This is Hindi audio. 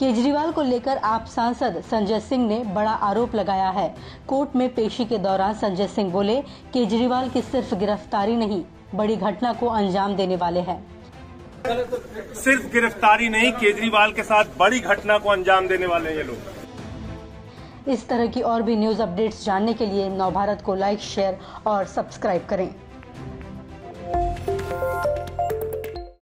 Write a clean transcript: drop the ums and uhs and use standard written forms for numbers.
केजरीवाल को लेकर आप सांसद संजय सिंह ने बड़ा आरोप लगाया है। कोर्ट में पेशी के दौरान संजय सिंह बोले, केजरीवाल की सिर्फ गिरफ्तारी नहीं, बड़ी घटना को अंजाम देने वाले हैं। सिर्फ गिरफ्तारी नहीं, केजरीवाल के साथ बड़ी घटना को अंजाम देने वाले हैं ये लोग। इस तरह की और भी न्यूज अपडेट्स जानने के लिए नवभारत को लाइक, शेयर और सब्सक्राइब करें।